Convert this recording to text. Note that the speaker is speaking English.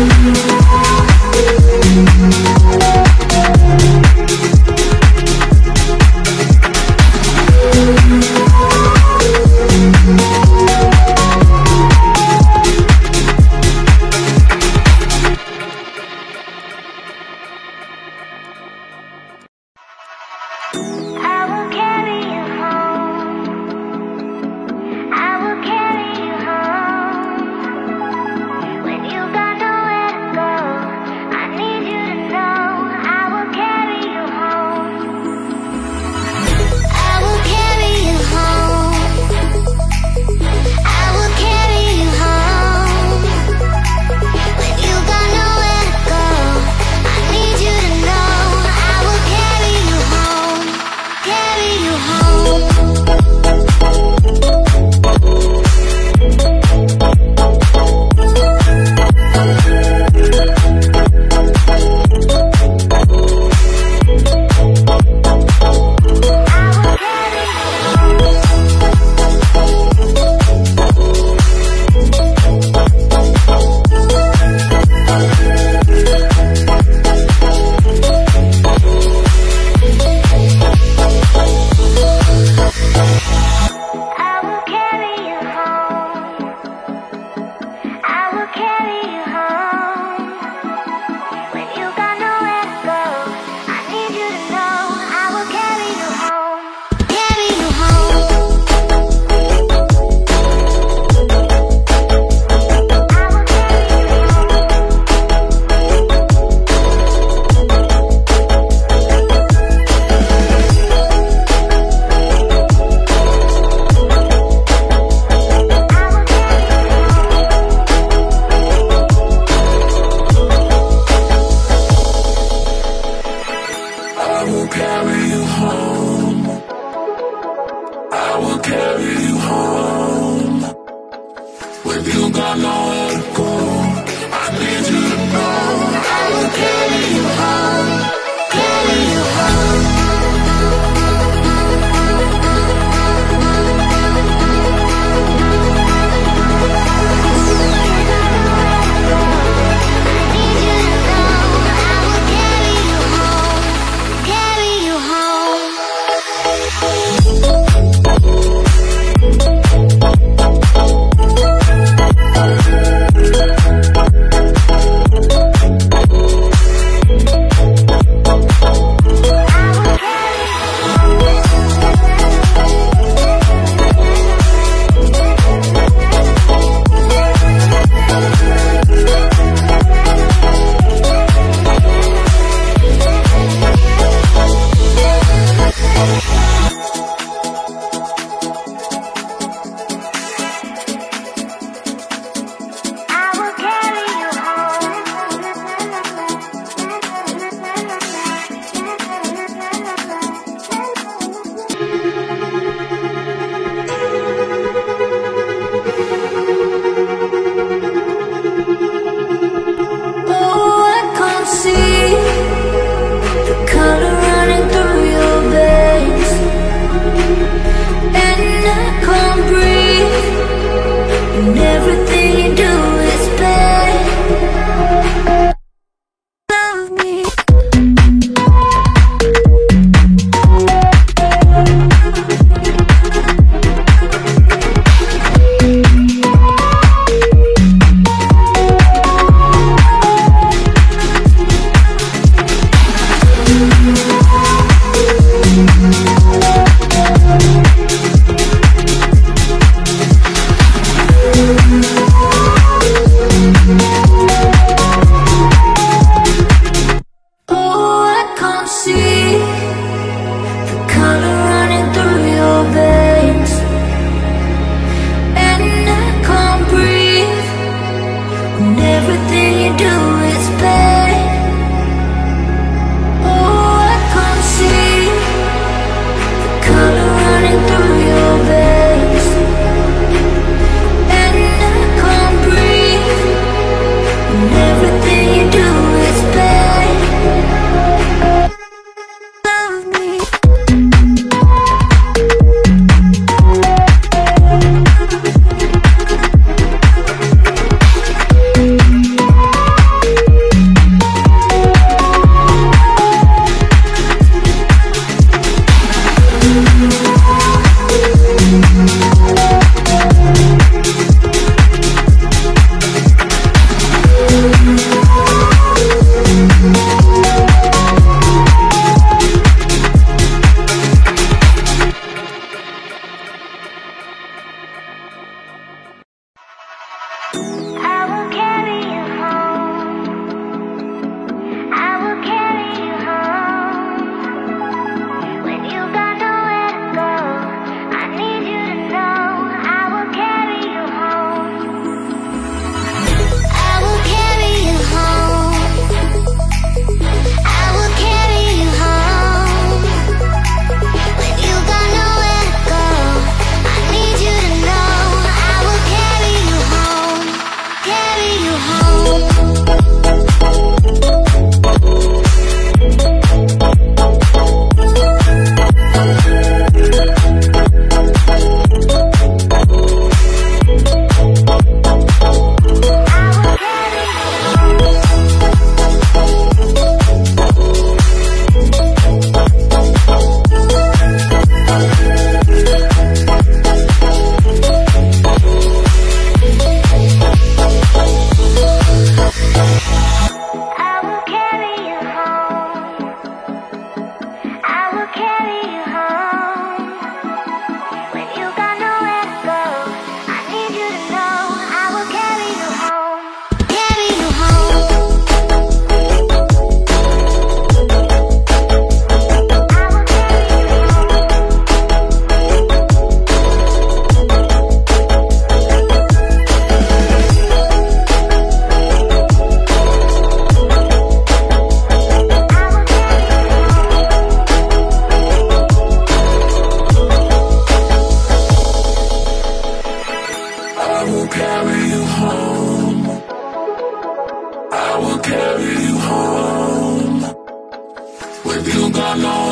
Go. will carry you home. When you gone on.